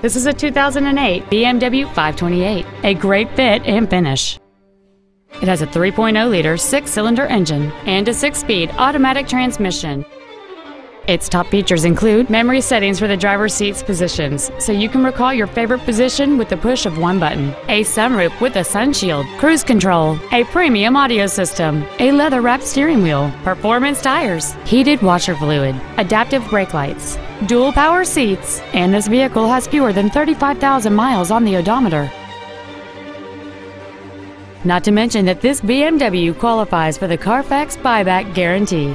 This is a 2008 BMW 528, a great fit and finish. It has a 3.0-liter six-cylinder engine and a six-speed automatic transmission. Its top features include memory settings for the driver's seat's positions, so you can recall your favorite position with the push of one button, a sunroof with a sunshield, cruise control, a premium audio system, a leather-wrapped steering wheel, performance tires, heated washer fluid, adaptive brake lights, dual power seats, and this vehicle has fewer than 35,000 miles on the odometer. Not to mention that this BMW qualifies for the Carfax buyback guarantee.